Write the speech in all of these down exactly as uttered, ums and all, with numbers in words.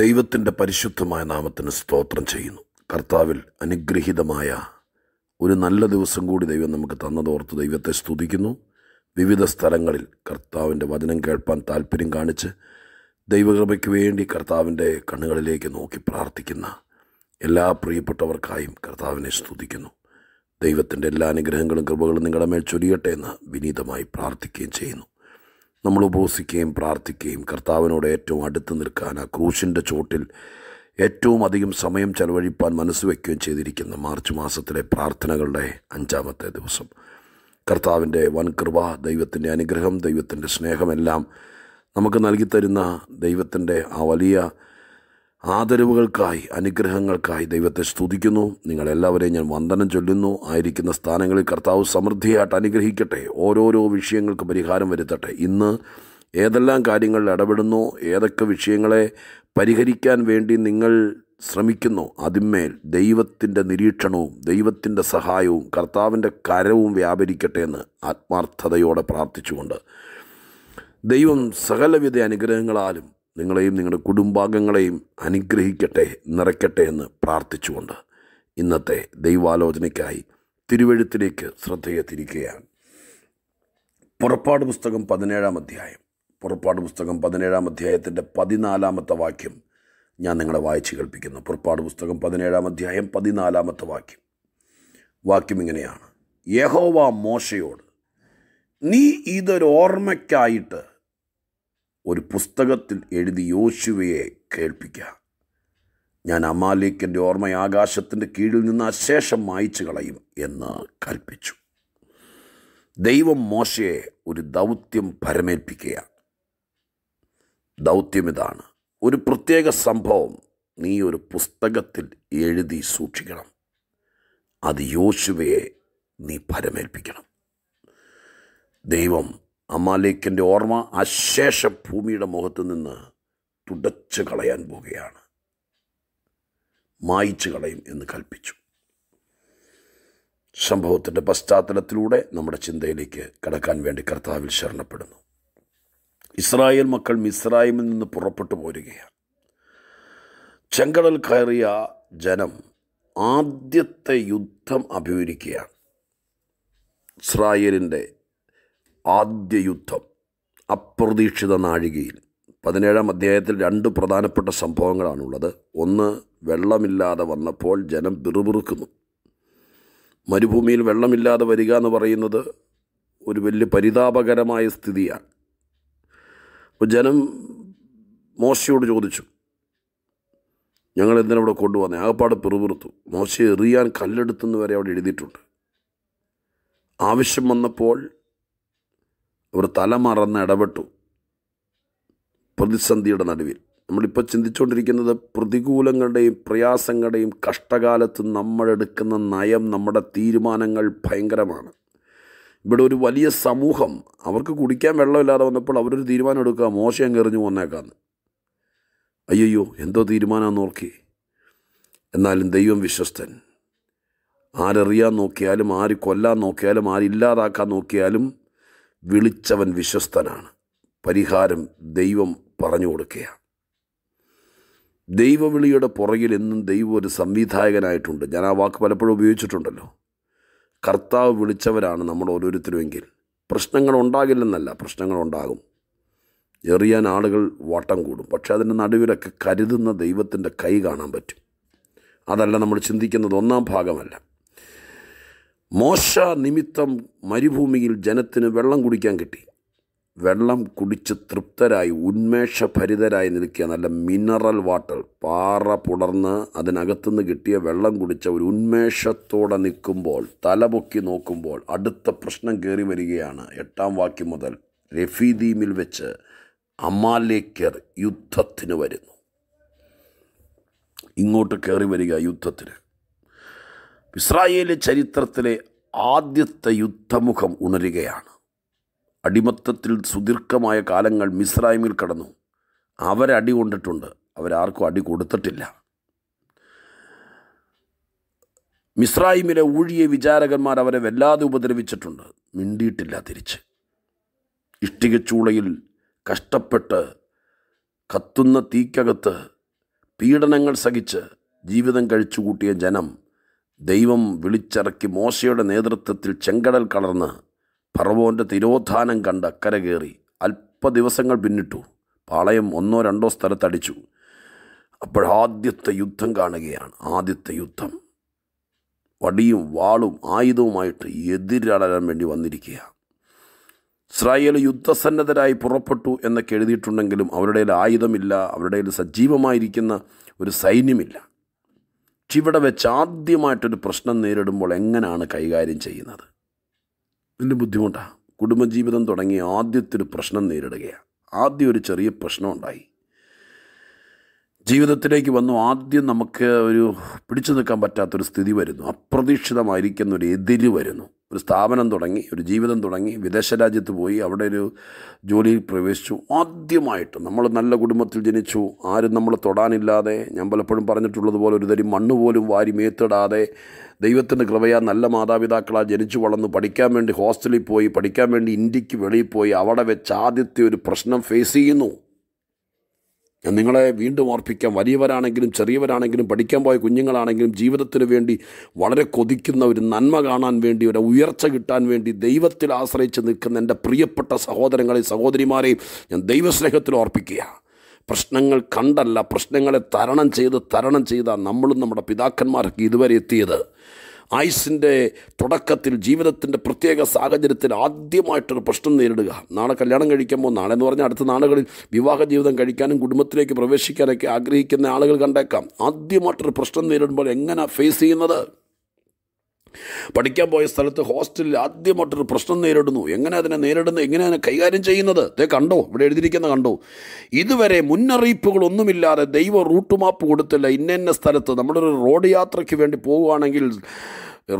ദൈവത്തിൻ്റെ പരിശുദ്ധമായ നാമത്തിന് സ്തോത്രം ചെയ്യുന്നു. കർത്താവിൽ അനുഗ്രഹീതമായ ഒരു നല്ല ദിവസം കൂടി ദൈവം നമുക്ക് തന്നതോർത്ത് ദൈവത്തെ സ്തുതിക്കുന്നു. വിവിധ സ്ഥലങ്ങളിൽ കർത്താവിൻ്റെ വചനം കേൾപ്പാൻ താല്പര്യം കാണിച്ച് ദൈവകൃപയ്ക്ക് വേണ്ടി കർത്താവിൻ്റെ കണ്ണുകളിലേക്ക് നോക്കി പ്രാർത്ഥിക്കുന്ന എല്ലാ പ്രിയപ്പെട്ടവർക്കായും കർത്താവിനെ സ്തുതിക്കുന്നു. ദൈവത്തിൻ്റെ എല്ലാ അനുഗ്രഹങ്ങളും കൃപകളും നിങ്ങളുടെ മേൽ ചൊരിയട്ടെ എന്ന് വിനീതമായി പ്രാർത്ഥിക്കുകയും ചെയ്യുന്നു. നമ്മൾ ഉപവസിക്കുകയും പ്രാർത്ഥിക്കുകയും കർത്താവിനോട് ഏറ്റവും അടുത്ത് നിൽക്കാൻ, ആ ക്രൂശിൻ്റെ ചോട്ടിൽ ഏറ്റവും അധികം സമയം ചെലവഴിപ്പാൻ മനസ്സ് വയ്ക്കുകയും ചെയ്തിരിക്കുന്ന മാർച്ച് മാസത്തിലെ പ്രാർത്ഥനകളുടെ അഞ്ചാമത്തെ ദിവസം കർത്താവിൻ്റെ വൻകൃപ, ദൈവത്തിൻ്റെ അനുഗ്രഹം, ദൈവത്തിൻ്റെ സ്നേഹമെല്ലാം നമുക്ക് നൽകിത്തരുന്ന ദൈവത്തിൻ്റെ ആ വലിയ ആദരവുകൾക്കായി, അനുഗ്രഹങ്ങൾക്കായി ദൈവത്തെ സ്തുതിക്കുന്നു. നിങ്ങളെല്ലാവരെയും ഞാൻ വന്ദനം ചൊല്ലുന്നു. ആയിരിക്കുന്ന സ്ഥാനങ്ങളിൽ കർത്താവ് സമൃദ്ധിയായിട്ട് അനുഗ്രഹിക്കട്ടെ. ഓരോരോ വിഷയങ്ങൾക്ക് പരിഹാരം വരുത്തട്ടെ. ഇന്ന് ഏതെല്ലാം കാര്യങ്ങളിൽ ഇടപെടുന്നു, ഏതൊക്കെ വിഷയങ്ങളെ പരിഹരിക്കാൻ വേണ്ടി നിങ്ങൾ ശ്രമിക്കുന്നു, അതിന്മേൽ ദൈവത്തിൻ്റെ നിരീക്ഷണവും ദൈവത്തിൻ്റെ സഹായവും കർത്താവിൻ്റെ കരവും വ്യാപരിക്കട്ടെ എന്ന് ആത്മാർത്ഥതയോടെ പ്രാർത്ഥിച്ചുകൊണ്ട് ദൈവം സകലവിധ അനുഗ്രഹങ്ങളാലും നിങ്ങളെയും നിങ്ങളുടെ കുടുംബാംഗങ്ങളെയും അനുഗ്രഹിക്കട്ടെ, നിറയ്ക്കട്ടെ എന്ന് പ്രാർത്ഥിച്ചുകൊണ്ട് ഇന്നത്തെ ദൈവാലോചനയ്ക്കായി തിരുവെഴുത്തിലേക്ക് ശ്രദ്ധയെ തിരിക്കുകയാണ്. പുറപ്പാട് പുസ്തകം പതിനേഴാം അധ്യായം പുറപ്പാട് പുസ്തകം പതിനേഴാം അധ്യായത്തിൻ്റെ പതിനാലാമത്തെ വാക്യം ഞാൻ നിങ്ങളെ വായിച്ച് കേൾപ്പിക്കുന്നു. പുറപ്പാട് പുസ്തകം പതിനേഴാം അധ്യായം പതിനാലാമത്തെ വാക്യം വാക്യം ഇങ്ങനെയാണ്: യഹോവ മോശയോട്, നീ ഇതൊരു ഓർമ്മയ്ക്കായിട്ട് ഒരു പുസ്തകത്തിൽ എഴുതി യോശുവയെ കേൾപ്പിക്കുക. ഞാൻ അമാലേക്കിൻ്റെ ഓർമ്മ ആകാശത്തിൻ്റെ കീഴിൽ നിന്ന് അശേഷം മായിച്ചു കളയും എന്ന് കൽപ്പിച്ചു. ദൈവം മോശയെ ഒരു ദൗത്യം പരമേൽപ്പിക്കുകയാണ്. ദൗത്യം ഇതാണ്: ഒരു പ്രത്യേക സംഭവം നീ ഒരു പുസ്തകത്തിൽ എഴുതി സൂക്ഷിക്കണം. അത് യോശുവയെ നീ പരമേൽപ്പിക്കണം. ദൈവം അമാലേക്കിൻ്റെ ഓർമ്മ അശേഷ ഭൂമിയുടെ മുഖത്ത് നിന്ന് തുടച്ചു കളയാൻ പോവുകയാണ്, മായിച്ചു കളയും എന്ന് കൽപ്പിച്ചു. സംഭവത്തിൻ്റെ പശ്ചാത്തലത്തിലൂടെ നമ്മുടെ ചിന്തയിലേക്ക് കടക്കാൻ വേണ്ടി കർത്താവിൽ ശരണപ്പെടുന്നു. ഇസ്രായേൽ മക്കൾ മിസ്രൈമിൽ നിന്ന് പുറപ്പെട്ടു പോരുകയാണ്. ചെങ്കടൽ കയറിയ ജനം ആദ്യത്തെ യുദ്ധം അഭിമുഖീകരിക്കുകയാണ്. ഇസ്രായേലിൻ്റെ ആദ്യ യുദ്ധം അപ്രതീക്ഷിത നാഴികയിൽ. പതിനേഴാം അധ്യായത്തിൽ രണ്ട് പ്രധാനപ്പെട്ട സംഭവങ്ങളാണുള്ളത്. ഒന്ന്, വെള്ളമില്ലാതെ വന്നപ്പോൾ ജനം പിറുപിറുക്കുന്നു. മരുഭൂമിയിൽ വെള്ളമില്ലാതെ വരിക എന്ന് പറയുന്നത് ഒരു വലിയ പരിതാപകരമായ സ്ഥിതിയാണ്. അപ്പോൾ ജനം മോശയോട് ചോദിച്ചു, ഞങ്ങൾ എന്തിനവിടെ കൊണ്ടുവന്നേ? ആകപ്പാട് പിറുപിറുത്തു. മോശ എറിയാൻ കല്ലെടുത്തെന്ന് വരെ അവിടെ എഴുതിയിട്ടുണ്ട്. ആവശ്യം വന്നപ്പോൾ അവർ തലമറന്ന് ഇടപെട്ടു. പ്രതിസന്ധിയുടെ നടുവിൽ നമ്മളിപ്പോൾ ചിന്തിച്ചുകൊണ്ടിരിക്കുന്നത് പ്രതികൂലങ്ങളുടെയും പ്രയാസങ്ങളുടെയും കഷ്ടകാലത്ത് നമ്മളെടുക്കുന്ന നയം, നമ്മുടെ തീരുമാനങ്ങൾ ഭയങ്കരമാണ്. ഇവിടെ ഒരു വലിയ സമൂഹം, അവർക്ക് കുടിക്കാൻ വെള്ളമില്ലാതെ വന്നപ്പോൾ അവരൊരു തീരുമാനം എടുക്കുക, മോശം എറിഞ്ഞു പോന്നേക്കാന്ന്. അയ്യോ, എന്തോ തീരുമാനമെന്ന് ഓർക്കി. എന്നാലും ദൈവം വിശ്വസ്തൻ. ആരെറിയാൻ നോക്കിയാലും, ആര് കൊല്ലാൻ നോക്കിയാലും, ആരില്ലാതാക്കാൻ നോക്കിയാലും വിളിച്ചവൻ വിശ്വസ്തനാണ്. പരിഹാരം ദൈവം പറഞ്ഞു കൊടുക്കുകയാണ്. ദൈവവിളിയുടെ പുറകിൽ എന്നും ദൈവം ഒരു സംവിധായകനായിട്ടുണ്ട്. ഞാൻ ആ വാക്ക് പലപ്പോഴും ഉപയോഗിച്ചിട്ടുണ്ടല്ലോ. കർത്താവ് വിളിച്ചവരാണ് നമ്മൾ ഓരോരുത്തരുമെങ്കിൽ പ്രശ്നങ്ങൾ ഉണ്ടാകില്ലെന്നല്ല, പ്രശ്നങ്ങളുണ്ടാകും. എറിയാൻ ആളുകൾ വട്ടം കൂടും. പക്ഷേ അതിൻ്റെ നടുവിലൊക്കെ കരുതുന്ന ദൈവത്തിൻ്റെ കൈ കാണാൻ പറ്റും. അതല്ല നമ്മൾ ചിന്തിക്കുന്നത്, ഒന്നാം ഭാഗമല്ല. മോശ നിമിത്തം മരുഭൂമിയിൽ ജനത്തിന് വെള്ളം കുടിക്കാൻ കിട്ടി. വെള്ളം കുടിച്ച് തൃപ്തരായി ഉന്മേഷഭരിതരായി നിൽക്കുക. നല്ല മിനറൽ വാട്ടർ, പാറ പുണർന്ന് അതിനകത്തുനിന്ന് കിട്ടിയ വെള്ളം കുടിച്ച ഒരു ഉന്മേഷത്തോടെ നിൽക്കുമ്പോൾ, തലപൊക്കി നോക്കുമ്പോൾ അടുത്ത പ്രശ്നം കയറി വരികയാണ്. എട്ടാം വാക്യം മുതൽ രഫീദീമിൽ വെച്ച് അമാലേക്യർ യുദ്ധത്തിന് വരുന്നു. ഇങ്ങോട്ട് കയറി വരിക യുദ്ധത്തിന്. ഇസ്രായേലി ചരിത്രത്തിലെ ആദ്യത്തെ യുദ്ധമുഖം ഉണരുകയാണ്. അടിമത്തത്തിൽ സുദീർഘമായ കാലങ്ങൾ മിസ്രൈമിൽ കടന്നു. അവരടി കൊണ്ടിട്ടുണ്ട്, അവരാർക്കും അടി കൊടുത്തിട്ടില്ല. മിസ്രൈമിലെ ഊഴിയ വിചാരകന്മാർ അവരെ വല്ലാതെ ഉപദ്രവിച്ചിട്ടുണ്ട്. മിണ്ടിയിട്ടില്ല തിരിച്ച്. ഇഷ്ടികച്ചൂളയിൽ കഷ്ടപ്പെട്ട് കത്തുന്ന തീക്കകത്ത് പീഡനങ്ങൾ സഹിച്ച് ജീവിതം കഴിച്ചുകൂട്ടിയ ജനം ദൈവം വിളിച്ചിറക്കി മോശയുടെ നേതൃത്വത്തിൽ ചെങ്കടൽ കടർന്ന് ഫറവോൻ്റെ തിരോധാനം കണ്ട് അക്കര കയറി. അല്പ ദിവസങ്ങൾ പിന്നിട്ടു. പാളയം ഒന്നോ രണ്ടോ സ്ഥലത്തടിച്ചു. അപ്പോഴാദ്യത്തെ യുദ്ധം കാണുകയാണ്. ആദ്യത്തെ യുദ്ധം വടിയും വാളും ആയുധവുമായിട്ട് എതിരടരാൻ വേണ്ടി വന്നിരിക്കുക. ഇസ്രായേൽ യുദ്ധസന്നദ്ധരായി പുറപ്പെട്ടു എന്നൊക്കെ എഴുതിയിട്ടുണ്ടെങ്കിലും അവരുടെ ആയുധമില്ല, അവരുടെ സജീവമായിരിക്കുന്ന ഒരു സൈന്യമില്ല. ഇവിടെ വെച്ച് ആദ്യമായിട്ടൊരു പ്രശ്നം നേരിടുമ്പോൾ എങ്ങനെയാണ് കൈകാര്യം ചെയ്യുന്നത്? വലിയ ബുദ്ധിമുട്ടാണ്. കുടുംബജീവിതം തുടങ്ങിയ ആദ്യത്തെ ഒരു പ്രശ്നം നേരിടുകയാണ്. ആദ്യം ഒരു ചെറിയ പ്രശ്നമുണ്ടായി ജീവിതത്തിലേക്ക് വന്നു. ആദ്യം നമുക്ക് ഒരു പിടിച്ചു നിൽക്കാൻ പറ്റാത്തൊരു സ്ഥിതി വരുന്നു. അപ്രതീക്ഷിതമായിരിക്കുന്ന ഒരു എതിര് വരുന്നു. ഒരു സ്ഥാപനം തുടങ്ങി, ഒരു ജീവിതം തുടങ്ങി, വിദേശ രാജ്യത്ത് പോയി, അവിടെ ഒരു ജോലിയിൽ പ്രവേശിച്ചു. ആദ്യമായിട്ട് നമ്മൾ നല്ല കുടുംബത്തിൽ ജനിച്ചു, ആരും നമ്മളെ തൊടാനില്ലാതെ, ഞാൻ പലപ്പോഴും പറഞ്ഞിട്ടുള്ളത് പോലെ ഒരു തരി മണ്ണ് പോലും വാരി മേത്തിടാതെ ദൈവത്തിൻ്റെ കൃപയാൽ നല്ല മാതാപിതാക്കളാൽ ജനിച്ചു വളർന്നു. പഠിക്കാൻ വേണ്ടി ഹോസ്റ്റലിൽ പോയി, പഠിക്കാൻ വേണ്ടി ഇന്ത്യക്ക് വെളിയിൽ പോയി. അവിടെ വെച്ച് ആദ്യത്തെ ഒരു പ്രശ്നം ഫേസ് ചെയ്യുന്നു. ഞാൻ നിങ്ങളെ വീണ്ടും ഓർപ്പിക്കാം, വലിയവരാണെങ്കിലും ചെറിയവരാണെങ്കിലും പഠിക്കാൻ പോയ കുഞ്ഞുങ്ങളാണെങ്കിലും ജീവിതത്തിന് വേണ്ടി വളരെ കൊതിക്കുന്ന, ഒരു നന്മ കാണാൻ വേണ്ടി, ഒരു ഉയർച്ച കിട്ടാൻ വേണ്ടി ദൈവത്തിൽ ആശ്രയിച്ച് നിൽക്കുന്ന എൻ്റെ പ്രിയപ്പെട്ട സഹോദരങ്ങളെയും സഹോദരിമാരെയും ഞാൻ ദൈവസ്നേഹത്തിൽ ഓർപ്പിക്കുക. പ്രശ്നങ്ങൾ കണ്ടല്ല, പ്രശ്നങ്ങളെ തരണം ചെയ്ത് തരണം ചെയ്താൽ നമ്മളും നമ്മുടെ പിതാക്കന്മാരൊക്കെ ഇതുവരെ എത്തിയത്. ആയുസിൻ്റെ തുടക്കത്തിൽ ജീവിതത്തിൻ്റെ പ്രത്യേക സാഹചര്യത്തിൽ ആദ്യമായിട്ടൊരു പ്രശ്നം നേരിടുക. നാളെ കല്യാണം കഴിക്കുമ്പോൾ, നാളെ എന്ന് പറഞ്ഞാൽ അടുത്ത നാളുകളിൽ വിവാഹ ജീവിതം കഴിക്കാനും കുടുംബത്തിലേക്ക് പ്രവേശിക്കാനൊക്കെ ആഗ്രഹിക്കുന്ന ആളുകൾ കണ്ടേക്കാം. ആദ്യമായിട്ടൊരു പ്രശ്നം നേരിടുമ്പോൾ എങ്ങനെ ഫേസ് ചെയ്യുന്നത്? പഠിക്കാൻ പോയ സ്ഥലത്ത് ഹോസ്റ്റലിൽ ആദ്യമായിട്ടൊരു പ്രശ്നം നേരിടുന്നു. എങ്ങനെ അതിനെ നേരിടുന്നത്, എങ്ങനെ അതിനെ കൈകാര്യം ചെയ്യുന്നത്? ഇതേ കണ്ടോ, ഇവിടെ എഴുതിയിരിക്കുന്നത് കണ്ടോ. ഇതുവരെ മുന്നറിയിപ്പുകളൊന്നുമില്ലാതെ ദൈവം റൂട്ട് മാപ്പ് കൊടുത്തില്ല. ഇന്ന സ്ഥലത്ത് നമ്മളൊരു റോഡ് യാത്രയ്ക്ക് വേണ്ടി പോവുകയാണെങ്കിൽ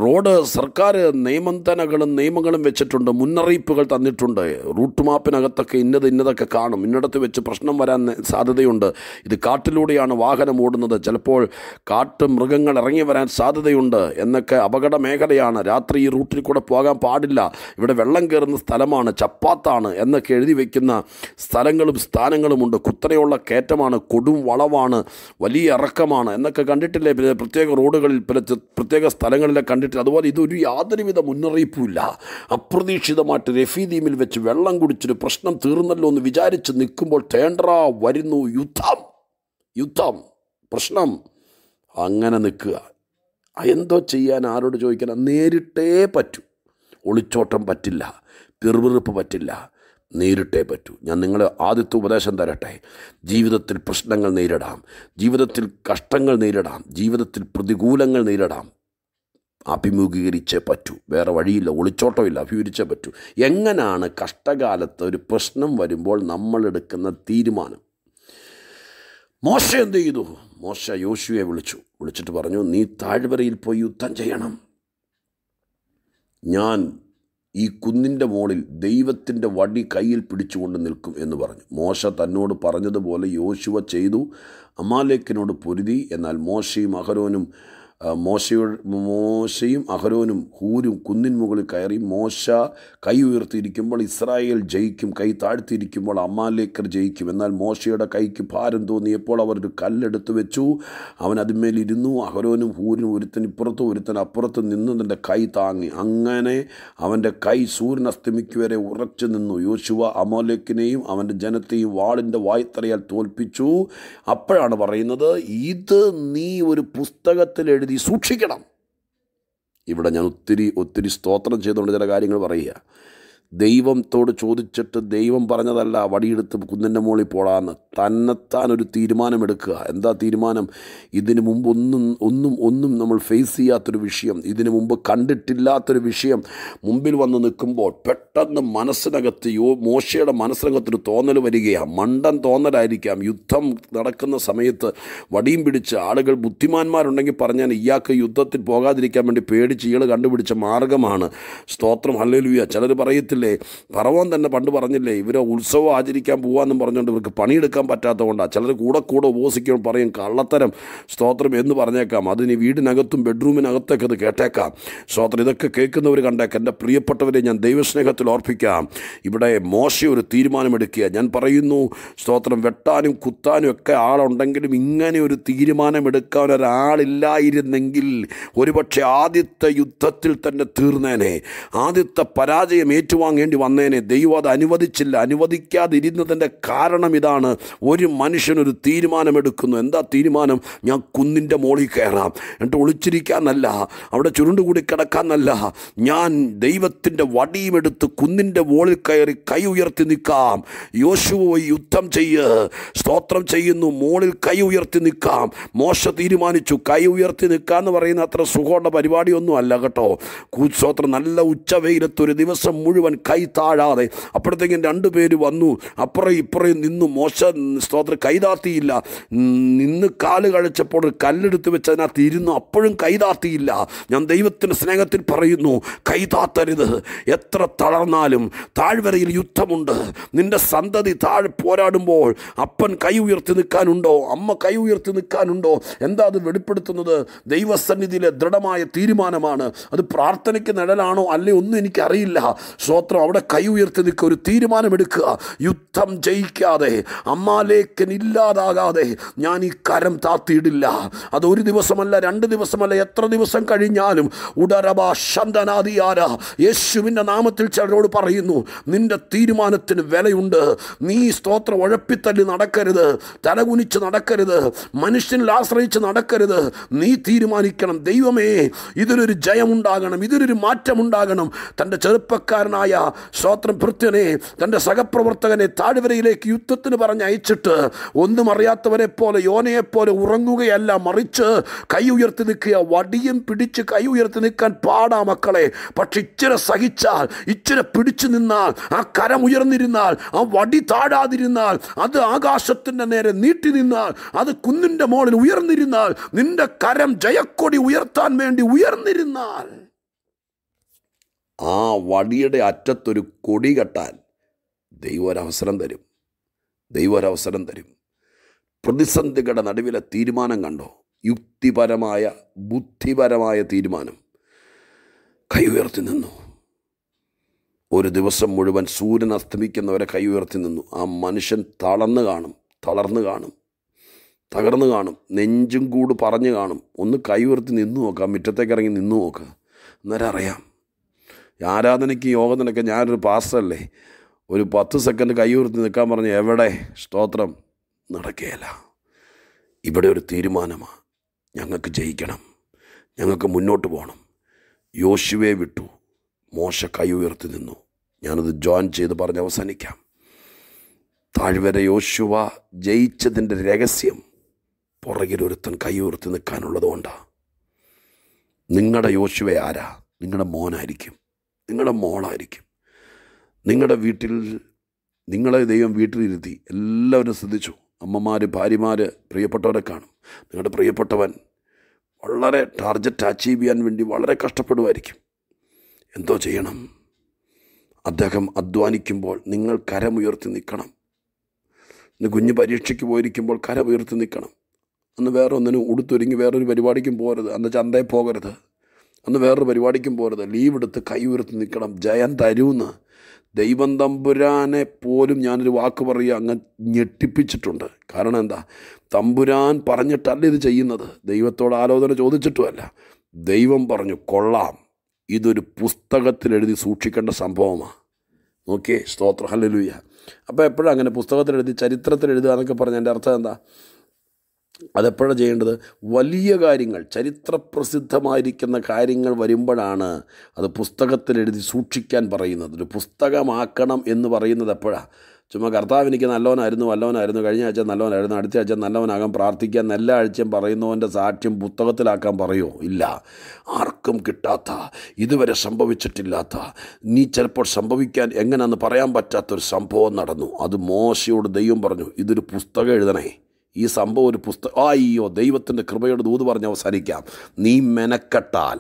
റോഡ് സർക്കാർ നിയമന്ധനകളും നിയമങ്ങളും വെച്ചിട്ടുണ്ട്, മുന്നറിയിപ്പുകൾ തന്നിട്ടുണ്ട്. റൂട്ട് മാപ്പിനകത്തൊക്കെ ഇന്നത് ഇന്നതൊക്കെ കാണും. ഇന്നിടത്ത് വെച്ച് പ്രശ്നം വരാൻ സാധ്യതയുണ്ട്. ഇത് കാട്ടിലൂടെയാണ് വാഹനം ഓടുന്നത്, ചിലപ്പോൾ കാട്ട് മൃഗങ്ങൾ ഇറങ്ങി വരാൻ സാധ്യതയുണ്ട് എന്നൊക്കെ. അപകട മേഖലയാണ്, രാത്രി ഈ റൂട്ടിൽ കൂടെ പോകാൻ പാടില്ല, ഇവിടെ വെള്ളം കയറുന്ന സ്ഥലമാണ്, ചപ്പാത്താണ് എന്നൊക്കെ എഴുതി വയ്ക്കുന്ന സ്ഥലങ്ങളും സ്ഥാനങ്ങളുമുണ്ട്. കുത്തനെയുള്ള കയറ്റമാണ്, കൊടും വളവാണ്, വലിയ ഇറക്കമാണ് എന്നൊക്കെ കണ്ടിട്ടില്ലേ പ്രത്യേക റോഡുകളിൽ, പ്രത്യേക സ്ഥലങ്ങളിലൊക്കെ കണ്ടിട്ട്. അതുപോലെ ഇതൊരു യാതൊരുവിധ മുന്നറിയിപ്പുമില്ല. അപ്രതീക്ഷിതമായിട്ട് റെഫീദീമിൽ വെച്ച് വെള്ളം കുടിച്ചിട്ട് പ്രശ്നം തീർന്നല്ലോ എന്ന് വിചാരിച്ച് നിൽക്കുമ്പോൾ തേണ്ടറ വരുന്നു യുദ്ധം. യുദ്ധം പ്രശ്നം അങ്ങനെ നിൽക്കുക. എന്തോ ചെയ്യാൻ, ആരോട് ചോദിക്കണം? നേരിട്ടേ പറ്റൂ. ഒളിച്ചോട്ടം പറ്റില്ല, പിറുപിറുപ്പ് പറ്റില്ല, നേരിട്ടേ പറ്റൂ. ഞാൻ നിങ്ങളെ ആദ്യത്തെ ഉപദേശം തരട്ടെ. ജീവിതത്തിൽ പ്രശ്നങ്ങൾ നേരിടാം, ജീവിതത്തിൽ കഷ്ടങ്ങൾ നേരിടാം, ജീവിതത്തിൽ പ്രതികൂലങ്ങൾ നേരിടാം, അഭിമുഖീകരിച്ചേ പറ്റൂ. വേറെ വഴിയില്ല, ഒളിച്ചോട്ടമില്ല, അഭിമുഖീകരിച്ചേ പറ്റൂ. എങ്ങനെയാണ് കഷ്ടകാലത്ത് ഒരു പ്രശ്നം വരുമ്പോൾ നമ്മളെടുക്കുന്ന തീരുമാനം? മോശ എന്ത് ചെയ്തു? മോശ യോശുവെ വിളിച്ചു. വിളിച്ചിട്ട് പറഞ്ഞു, നീ താഴ്വരയിൽ പോയി യുദ്ധം ചെയ്യണം. ഞാൻ ഈ കുന്നിൻ്റെ മുകളിൽ ദൈവത്തിൻ്റെ വടി കയ്യിൽ പിടിച്ചുകൊണ്ട് നിൽക്കും എന്ന് പറഞ്ഞു. മോശ തന്നോട് പറഞ്ഞതുപോലെ യോശുവ ചെയ്തു. അമാലേക്കിനോട് പൊരുതി. എന്നാൽ മോശയും അഹരോനും മോശയോട് മോശയും അഹരോനും ഹൂരും കുന്നിൻ മുകളിൽ കയറി. മോശ കൈ ഉയർത്തിയിരിക്കുമ്പോൾ ഇസ്രായേൽ ജയിക്കും, കൈ താഴ്ത്തിയിരിക്കുമ്പോൾ അമാലേക്കർ ജയിക്കും. എന്നാൽ മോശയുടെ കൈക്ക് ഭാരം തോന്നിയപ്പോൾ അവരൊരു കല്ലെടുത്ത് വെച്ചു, അവൻ അതിന്മേലിരുന്നു. അഹരോനും ഹൂരും ഒരുത്തൻ ഇപ്പുറത്തും ഒരുത്തൻ അപ്പുറത്ത് നിന്നതിൻ്റെ കൈ താങ്ങി. അങ്ങനെ അവൻ്റെ കൈ സൂര്യൻ അസ്തമിക്കു വരെ ഉറച്ചു നിന്നു. യോശുവ അമാലേക്കിനെയും അവൻ്റെ ജനത്തെയും വാളിൻ്റെ വായ്ത്തറയാൽ തോൽപ്പിച്ചു. അപ്പോഴാണ് പറയുന്നത്, ഇത് നീ ഒരു പുസ്തകത്തിൽ എഴുതി സൂക്ഷിക്കണം. ഇവിടെ ഞാൻ ഒത്തിരി ഒത്തിരി സ്തോത്രം ചെയ്തുകൊണ്ട് ചില കാര്യങ്ങൾ പറയുക. ദൈവത്തോട് ചോദിച്ചിട്ട് ദൈവം പറഞ്ഞതല്ല വടിയെടുത്ത് കുന്നിൻ്റെ മുകളിൽ പോടാന്ന്. തന്നെത്താനൊരു തീരുമാനമെടുക്കുക. എന്താ തീരുമാനം? ഇതിനു മുമ്പ് ഒന്നും ഒന്നും ഒന്നും നമ്മൾ ഫേസ് ചെയ്യാത്തൊരു വിഷയം, ഇതിനു മുമ്പ് കണ്ടിട്ടില്ലാത്തൊരു വിഷയം മുമ്പിൽ വന്ന് നിൽക്കുമ്പോൾ പെട്ടെന്ന് മനസ്സിനകത്ത് യോ മോശയുടെ മനസ്സിനകത്തൊരു തോന്നൽ വരികയാണ്. മണ്ടൻ തോന്നലായിരിക്കാം. യുദ്ധം നടക്കുന്ന സമയത്ത് വടിയും പിടിച്ച് ആളുകൾ ബുദ്ധിമാന്മാരുണ്ടെങ്കിൽ പറഞ്ഞാൽ ഇയാൾക്ക് യുദ്ധത്തിൽ പോകാതിരിക്കാൻ വേണ്ടി പേടിച്ച് ഇയാൾ കണ്ടുപിടിച്ച മാർഗമാണ്. സ്തോത്രം, ഹല്ലേലൂയ. ചിലർ പറയത്തില്ല, അറിയത്തില്ലേ? പറവൻ തന്നെ പണ്ട് പറഞ്ഞില്ലേ, ഇവരെ ഉത്സവം ആചരിക്കാൻ പോകാമെന്നും പറഞ്ഞുകൊണ്ട് ഇവർക്ക് പണിയെടുക്കാൻ പറ്റാത്തതുകൊണ്ടാണ് ചിലർ കൂടെ കൂടെ ഉപസിക്കുമ്പോൾ പറയും കള്ളത്തരം സ്തോത്രം എന്ന് പറഞ്ഞേക്കാം. അതിന് വീടിനകത്തും ബെഡ്റൂമിനകത്തൊക്കെ ഇത് കേട്ടേക്കാം. സ്തോത്രം. ഇതൊക്കെ കേൾക്കുന്നവർ കണ്ടേക്കാം. എൻ്റെ പ്രിയപ്പെട്ടവരെ ഞാൻ ദൈവസ്നേഹത്തിൽ ഓർപ്പിക്കാം, ഇവിടെ മോശ ഒരു തീരുമാനമെടുക്കുക. ഞാൻ പറയുന്നു സ്തോത്രം, വെട്ടാനും കുത്താനും ഒക്കെ ആളുണ്ടെങ്കിലും ഇങ്ങനെ ഒരു തീരുമാനമെടുക്കാൻ ഒരാളില്ലായിരുന്നെങ്കിൽ ഒരുപക്ഷെ ആദ്യത്തെ യുദ്ധത്തിൽ തന്നെ തീർന്നേനെ, ആദ്യത്തെ പരാജയം ഏറ്റുവാങ്ങേണ്ടി വന്നേനെ. ദൈവം അത് അനുവദിച്ചില്ല. അനുവദിക്കാതിരുന്നതിൻ്റെ കാരണം ഇതാണ്, ഒരു മനുഷ്യനൊരു തീരുമാനമെടുക്കുന്നു. എന്താ തീരുമാനം? ഞാൻ കുന്നിൻ്റെ മോളിൽ കയറാം, എന്നിട്ട് ഒളിച്ചിരിക്കാനല്ല, അവിടെ ചുരുണ്ടുകൂടി കിടക്കാനല്ല, ഞാൻ ദൈവത്തിൻ്റെ വടിയുമെടുത്ത് കുന്നിൻ്റെ മോളിൽ കയറി കൈ ഉയർത്തി നിൽക്കാം. യോശുവ യുദ്ധം ചെയ്യ്. സ്തോത്രം ചെയ്യുന്നു, മോളിൽ കൈ ഉയർത്തി നിൽക്കാം. മോശ തീരുമാനിച്ചു. കൈ ഉയർത്തി നിൽക്കുക എന്ന് പറയുന്ന അത്ര സുഖമുള്ള പരിപാടിയൊന്നും അല്ല കേട്ടോ. സ്തോത്രം, നല്ല ഉച്ചവെയിലത്തൊരു ദിവസം മുഴുവൻ കൈ താഴാതെ. അപ്പോഴത്തേക്കും രണ്ടു പേര് വന്നു, അപ്പുറം ഇപ്പുറം നിന്നു. മോശ സ്തോത്രം കൈതാത്തിയില്ല. നിന്ന് കാല് കഴിച്ചപ്പോൾ ഒരു കല്ലെടുത്ത് വെച്ച് അതിനകത്ത് ഇരുന്നു, അപ്പോഴും കൈതാത്തിയില്ല. ഞാൻ ദൈവത്തിൻ്റെ സ്നേഹത്തിൽ പറയുന്നു, കൈതാത്തരുത്. എത്ര തളർന്നാലും താഴ്വരയിൽ യുദ്ധമുണ്ട്. നിന്റെ സന്തതി താഴെ പോരാടുമ്പോൾ അപ്പൻ കൈ ഉയർത്തി നിൽക്കാനുണ്ടോ? അമ്മ കൈ ഉയർത്തി നിൽക്കാനുണ്ടോ? എന്താ അത് വെളിപ്പെടുത്തുന്നത്? ദൈവസന്നിധിയിലെ ദൃഢമായ തീരുമാനമാണ്. അത് പ്രാർത്ഥനയ്ക്ക് നിഴലാണോ അല്ലേ ഒന്നും എനിക്കറിയില്ല. സ്തോത്രം, അവിടെ കൈ ഉയർത്തി നിൽക്കുക, ഒരു തീരുമാനമെടുക്കുക. യുദ്ധം ജയിക്കാതെ, അമ്മാലേക്കൻ ഇല്ലാതാകാതെ ഞാൻ ഈ കരം താത്തിയിടില്ല. അതൊരു ദിവസമല്ല, രണ്ട് ദിവസമല്ല, എത്ര ദിവസം കഴിഞ്ഞാലും. ഉടരബാ ശന്തനാദിയാര, യേശുവിൻ്റെ നാമത്തിൽ ചിലരോട് പറയുന്നു, നിന്റെ തീരുമാനത്തിന് വിലയുണ്ട്. നീ സ്തോത്രം ഉഴപ്പിത്തല്ലി നടക്കരുത്, തലകുനിച്ച് നടക്കരുത്, മനുഷ്യനിൽ ആശ്രയിച്ച് നടക്കരുത്. നീ തീരുമാനിക്കണം, ദൈവമേ ഇതിലൊരു ജയമുണ്ടാകണം, ഇതിലൊരു മാറ്റമുണ്ടാകണം. തൻ്റെ ചെറുപ്പക്കാരനായ സ്തോത്രം ഭൃത്യനെ, തൻ്റെ സഹപ്രവർത്തകനെ താഴ്വരയിലേക്ക് യുദ്ധത്തിന് പറഞ്ഞ് അയച്ചിട്ട് ഒന്നും അറിയാത്തവരെ പോലെ, യോനയെപ്പോലെ ഉറങ്ങുകയല്ല, മറിച്ച് കൈ ഉയർത്തി നിൽക്കുക. വടിയും പിടിച്ച് കൈ ഉയർത്തി നിൽക്കാൻ പാടാ മക്കളെ, പക്ഷെ ഇച്ചിരി സഹിച്ചാൽ, ഇച്ചിരി പിടിച്ചു നിന്നാൽ, ആ കരം ഉയർന്നിരുന്നാൽ, ആ വടി താഴാതിരുന്നാൽ, അത് ആകാശത്തിൻ്റെ നേരെ നീട്ടി നിന്നാൽ, അത് കുന്നിൻ്റെ മോളിൽ ഉയർന്നിരുന്നാൽ, നിന്റെ കരം ജയക്കൊടി ഉയർത്താൻ വേണ്ടി ഉയർന്നിരുന്നാൽ, ആ വടിയുടെ അറ്റത്തൊരു കൊടി കെട്ടാൻ ദൈവം ഒരവസരം തരും. ദൈവം ഒരവസരം തരും. പ്രതിസന്ധികളുടെ നടുവിലെ തീരുമാനം കണ്ടോ? യുക്തിപരമായ, ബുദ്ധിപരമായ തീരുമാനം. കൈ ഉയർത്തി നിന്നു. ഒരു ദിവസം മുഴുവൻ സൂര്യൻ അസ്തമിക്കുന്നവരെ കൈ ഉയർത്തി നിന്നു. ആ മനുഷ്യൻ തളർന്നു കാണും, തളർന്നു കാണും, തകർന്നു കാണും, നെഞ്ചും കൂട് പറഞ്ഞു കാണും. ഒന്ന് കൈ ഉയർത്തി നിന്നു നോക്കുക, മുറ്റത്തേക്ക് ഇറങ്ങി നിന്നു നോക്കുക, അന്നേരം അറിയാം. ആരാധനയ്ക്ക് യോഗത്തിനൊക്കെ ഞാനൊരു പാസ്റ്ററല്ലേ, ഒരു പത്ത് സെക്കൻഡ് കൈ ഉയർത്തി നിൽക്കാൻ പറഞ്ഞു, എവിടെ സ്തോത്രം നടക്കുകയില്ല. ഇവിടെ ഒരു തീരുമാനമാണ്, ഞങ്ങൾക്ക് ജയിക്കണം, ഞങ്ങൾക്ക് മുന്നോട്ട് പോകണം. യോശുവെ വിട്ടു, മോശ കൈ ഉയർത്തി നിന്നു. ഞാനത് ജോയിൻ ചെയ്ത് പറഞ്ഞ് അവസാനിക്കാം. താഴ്വര യോശുവ ജയിച്ചതിൻ്റെ രഹസ്യം പുറകിലൊരുത്തൻ കൈ ഉയർത്തി നിൽക്കാനുള്ളതുകൊണ്ടാണ്. നിങ്ങളുടെ യോശുവെ ആരാ? നിങ്ങളുടെ മോനായിരിക്കും, നിങ്ങളുടെ മോളായിരിക്കും. നിങ്ങളുടെ വീട്ടിൽ നിങ്ങളെ ദൈവം വീട്ടിലിരുത്തി എല്ലാവരും ശ്രദ്ധിച്ചു. അമ്മമാർ, ഭാര്യമാർ, പ്രിയപ്പെട്ടവരെ കാണും. നിങ്ങളുടെ പ്രിയപ്പെട്ടവൻ വളരെ ടാർജറ്റ് അച്ചീവ് ചെയ്യാൻ വേണ്ടി വളരെ കഷ്ടപ്പെടുമായിരിക്കും. എന്തോ ചെയ്യണം? അദ്ദേഹം അധ്വാനിക്കുമ്പോൾ നിങ്ങൾ കരമുയർത്തി നിൽക്കണം. ഇന്ന് കുഞ്ഞ് പരീക്ഷയ്ക്ക് പോയിരിക്കുമ്പോൾ കരമുയർത്തി നിൽക്കണം. അന്ന് വേറെ ഒന്നിനും ഉടുത്തൊരുങ്ങി വേറൊരു പരിപാടിക്കും പോകരുത്. അന്ന് ചന്തയിൽ പോകരുത്, അന്ന് വേറൊരു പരിപാടിക്കും പോകരുത്. ലീവ് എടുത്ത് കൈ ഉയർത്തി നിൽക്കണം. ജയം തരൂന്ന് ദൈവം തമ്പുരാനെ പോലും ഞാനൊരു വാക്ക് പറയുക അങ്ങ് ഞെട്ടിപ്പിച്ചിട്ടുണ്ട്. കാരണം എന്താ? തമ്പുരാൻ പറഞ്ഞിട്ടല്ല ഇത് ചെയ്യുന്നത്, ദൈവത്തോട് ആലോചന ചോദിച്ചിട്ടുമല്ല. ദൈവം പറഞ്ഞു, കൊള്ളാം, ഇതൊരു പുസ്തകത്തിലെഴുതി സൂക്ഷിക്കേണ്ട സംഭവമാണ്. നോക്കിയേ, സ്തോത്രം, ഹല്ലേലൂയ. അപ്പോൾ എപ്പോഴും അങ്ങനെ പുസ്തകത്തിലെഴുതി ചരിത്രത്തിലെഴുതുക എന്നൊക്കെ പറഞ്ഞ എൻ്റെ അർത്ഥം എന്താ? അതെപ്പോഴാണ് ചെയ്യേണ്ടത്? വലിയ കാര്യങ്ങൾ, ചരിത്രപ്രസിദ്ധമായിരിക്കുന്ന കാര്യങ്ങൾ വരുമ്പോഴാണ് അത് പുസ്തകത്തിലെഴുതി സൂക്ഷിക്കാൻ പറയുന്നത്. ഒരു പുസ്തകമാക്കണം എന്ന് പറയുന്നത് എപ്പോഴാണ്? ചുമ്മാ കർത്താവ് എനിക്ക് നല്ലവനായിരുന്നു, വല്ലവനായിരുന്നു, കഴിഞ്ഞ ആഴ്ച നല്ലവനായിരുന്നു, അടുത്ത ആഴ്ച നല്ലവനാകാൻ പ്രാർത്ഥിക്കാൻ എല്ലാ ആഴ്ചയും പറയുന്നവൻ്റെ സാക്ഷ്യം പുസ്തകത്തിലാക്കാൻ പറയുമോ? ഇല്ല. ആർക്കും കിട്ടാത്ത, ഇതുവരെ സംഭവിച്ചിട്ടില്ലാത്ത, നീ ചിലപ്പോൾ സംഭവിക്കാൻ എങ്ങനെയാണെന്ന് പറയാൻ പറ്റാത്തൊരു സംഭവം നടന്നു. അത് മോശയോട് ദൈവം പറഞ്ഞു, ഇതൊരു പുസ്തകം എഴുതണേ, ഈ സംഭവം ഒരു പുസ്തകം. അയ്യോ, ദൈവത്തിൻ്റെ കൃപയോട് ദൂത് പറഞ്ഞ് അവസാനിക്കാം. നീ മെനക്കെട്ടാൽ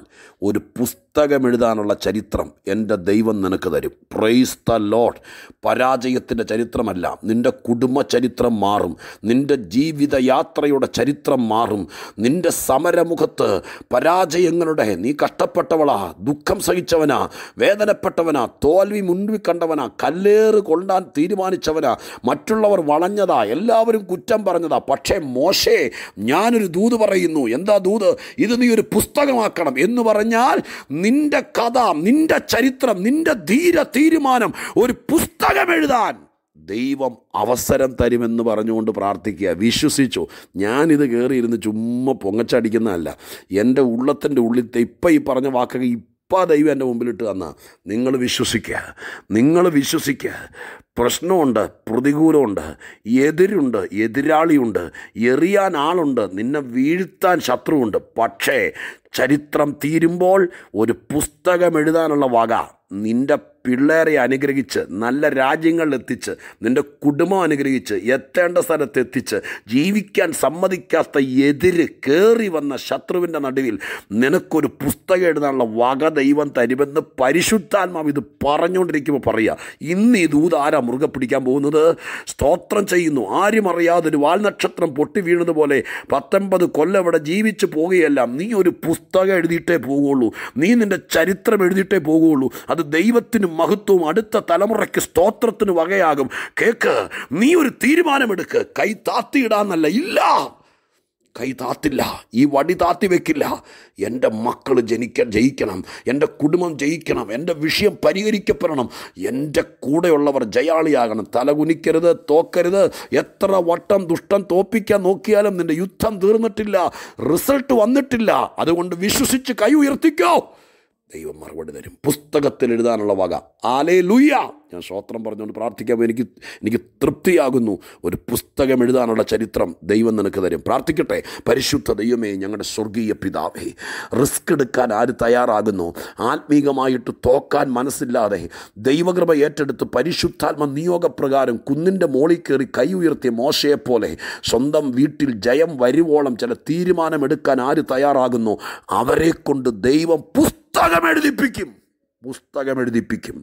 ഒരു പുസ്തകം പുസ്തകമെഴുതാനുള്ള ചരിത്രം എൻ്റെ ദൈവം നിനക്ക് തരും. Praise the lord. പരാജയത്തിൻ്റെ ചരിത്രമല്ല, നിൻ്റെ കുടുംബ ചരിത്രം മാറും, നിൻ്റെ ജീവിതയാത്രയുടെ ചരിത്രം മാറും. നിൻ്റെ സമരമുഖത്ത് പരാജയങ്ങളുടെ, നീ കഷ്ടപ്പെട്ടവളാ, ദുഃഖം സഹിച്ചവനാ, വേദനപ്പെട്ടവനാ, തോൽവി മുൻപി കണ്ടവനാ, കല്ലേറ് കൊണ്ടാൻ തീരുമാനിച്ചവനാ, മറ്റുള്ളവർ വളഞ്ഞതാ, എല്ലാവരും കുറ്റം പറഞ്ഞതാ. പക്ഷേ മോശേ, ഞാനൊരു ദൂത് പറയുന്നു. എന്താ ദൂത്? ഇത് നീ ഒരു പുസ്തകമാക്കണം എന്ന് പറഞ്ഞാൽ നിന്റെ കഥ, നിന്റെ ചരിത്രം, നിന്റെ ധീര തീരുമാനം ഒരു പുസ്തകം എഴുതാൻ ദൈവം അവസരം തരുമെന്ന് പറഞ്ഞുകൊണ്ട് പ്രാർത്ഥിക്കുക. വിശ്വസിച്ചു. ഞാനിത് കയറിയിരുന്ന് ചുമ്മാ പൊങ്ങച്ചടിക്കുന്നതല്ല. എൻ്റെ ഉള്ളത്തിൻ്റെ ഉള്ളിലത്തെ ഇപ്പം ഈ പറഞ്ഞ വാക്കൊക്കെ ഇപ്പം ദൈവം എൻ്റെ മുമ്പിലിട്ട് തന്ന. നിങ്ങൾ വിശ്വസിക്കുക, നിങ്ങൾ വിശ്വസിക്കുക. പ്രശ്നമുണ്ട്, പ്രതികൂലമുണ്ട്, എതിരുണ്ട്, എതിരാളിയുണ്ട്, എറിയാൻ ആളുണ്ട്, നിന്നെ വീഴ്ത്താൻ ശത്രുവുണ്ട്. പക്ഷേ ചരിത്രം തീരുമ്പോൾ ഒരു പുസ്തകം എഴുതാനുള്ള വക, നിൻ്റെ പിള്ളേരെ അനുഗ്രഹിച്ച് നല്ല രാജ്യങ്ങളിലെത്തിച്ച്, നിൻ്റെ കുടുംബം അനുഗ്രഹിച്ച്, എത്തേണ്ട സ്ഥലത്തെത്തിച്ച്, ജീവിക്കാൻ സമ്മതിക്കാത്ത എതിര് കയറി വന്ന ശത്രുവിൻ്റെ നടുവിൽ നിനക്കൊരു പുസ്തകം എഴുതാനുള്ള വക ദൈവം തരുമെന്ന് പരിശുദ്ധാത്മാവ് ഇത് പറഞ്ഞുകൊണ്ടിരിക്കുമ്പോൾ പറയുക. ഇന്ന് ഈ ദൂത് ആരാ മുറുകെ പിടിക്കാൻ പോകുന്നത്? സ്തോത്രം ചെയ്യുന്നു. ആരും അറിയാതൊരു വാൽനക്ഷത്രം പൊട്ടി വീണതുപോലെ പത്തൊമ്പത് കൊല്ലം ഇവിടെ ജീവിച്ച് പോകുകയല്ല. നീ ഒരു പുസ്തകം എഴുതിയിട്ടേ പോകുള്ളൂ, നീ നിൻ്റെ ചരിത്രം എഴുതിയിട്ടേ പോകുള്ളൂ. അത് ദൈവത്തിന് മഹത്വവും അടുത്ത തലമുറയ്ക്ക് സ്തോത്രത്തിന് വകയാകും. കേക്ക്, നീ ഒരു തീരുമാനമെടുക്ക്. കൈ താത്തിയിടാന്നല്ല, ഇല്ല, കൈ താത്തില്ല, ഈ വടി താത്തി വെക്കില്ല. എൻ്റെ മക്കൾ ജനിക്കാൻ ജയിക്കണം, എൻ്റെ കുടുംബം ജയിക്കണം, എൻ്റെ വിഷയം പരിഹരിക്കപ്പെടണം, എൻ്റെ കൂടെയുള്ളവർ ജയാളിയാകണം. തലകുനിക്കരുത്, തോക്കരുത്. എത്ര വട്ടം ദുഷ്ടൻ തോൽപ്പിക്കാൻ നോക്കിയാലും നിൻ്റെ യുദ്ധം തീർന്നിട്ടില്ല, റിസൾട്ട് വന്നിട്ടില്ല. അതുകൊണ്ട് വിശ്വസിച്ച് കൈ ഉയർത്തിക്കോ, ദൈവം മറുപടി തരും. പുസ്തകത്തിൽ എഴുതാനുള്ള വക. ഹല്ലേലൂയ. ഞാൻ സ്തോത്രം പറഞ്ഞുകൊണ്ട് പ്രാർത്ഥിക്കുമ്പോൾ എനിക്ക് എനിക്ക് തൃപ്തിയാകുന്നു. ഒരു പുസ്തകം എഴുതാനുള്ള ചരിത്രം ദൈവം നിനക്ക് തരും. പ്രാർത്ഥിക്കട്ടെ. പരിശുദ്ധ ദൈവമേ, ഞങ്ങളുടെ സ്വർഗീയ പിതാവേ, റിസ്ക് എടുക്കാൻ ആര് തയ്യാറാകുന്നു? ആത്മീകമായിട്ട് തോക്കാൻ മനസ്സില്ലാതെ ദൈവകൃപ ഏറ്റെടുത്ത് പരിശുദ്ധാത്മ നിയോഗപ്രകാരം കുന്നിൻ്റെ മോളിൽ കയറി കൈ ഉയർത്തിയ മോശയെപ്പോലെ സ്വന്തം വീട്ടിൽ ജയം വരുവോളം ചില തീരുമാനമെടുക്കാൻ ആര് തയ്യാറാകുന്നു? അവരെ കൊണ്ട് ദൈവം പുസ്തകം എഴുതിപ്പിക്കും, പുസ്തകം എഴുതിപ്പിക്കും.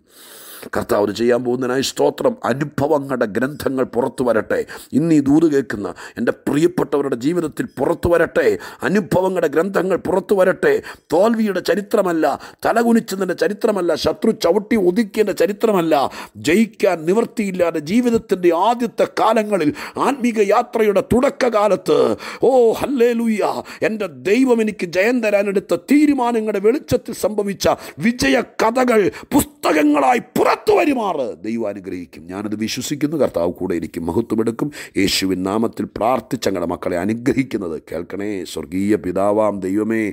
കർത്താവ് ചെയ്യാൻ പോകുന്നതിനായി സ്തോത്രം. അനുഭവങ്ങളുടെ ഗ്രന്ഥങ്ങൾ പുറത്തു വരട്ടെ. ഇന്ന് ഈ ദൂത് കേൾക്കുന്ന എൻ്റെ പ്രിയപ്പെട്ടവരുടെ ജീവിതത്തിൽ പുറത്തു വരട്ടെ. അനുഭവങ്ങളുടെ ഗ്രന്ഥങ്ങൾ പുറത്തു വരട്ടെ. തോൽവിയുടെ ചരിത്രമല്ല, തലകുനിച്ചതിൻ്റെ ചരിത്രമല്ല, ശത്രു ചവിട്ടി ഒതുക്കിയതിൻ്റെ ചരിത്രമല്ല, ജയിക്കാൻ നിവൃത്തിയില്ലാതെ ജീവിതത്തിൻ്റെ ആദ്യത്തെ കാലങ്ങളിൽ, ആത്മീക യാത്രയുടെ തുടക്കകാലത്ത്, ഓ ഹല്ലേലൂയ, എൻ്റെ ദൈവം എനിക്ക് ജയം തരാനെടുത്ത തീരുമാനങ്ങളുടെ വെളിച്ചത്തിൽ സംഭവിച്ച വിജയ കഥകൾ പുസ്തകങ്ങളായി പുറത്തു വരുമാറ് ദൈവം അനുഗ്രഹിക്കും. ഞാനത് വിശ്വസിക്കുന്നു. കർത്താവ് കൂടെ ഇരിക്കും, മഹത്വമെടുക്കും. യേശുവിൻ നാമത്തിൽ പ്രാർത്ഥിച്ച് ഞങ്ങളുടെ മക്കളെ അനുഗ്രഹിക്കുന്നത് കേൾക്കണേ സ്വർഗീയ പിതാവാം ദൈവമേ.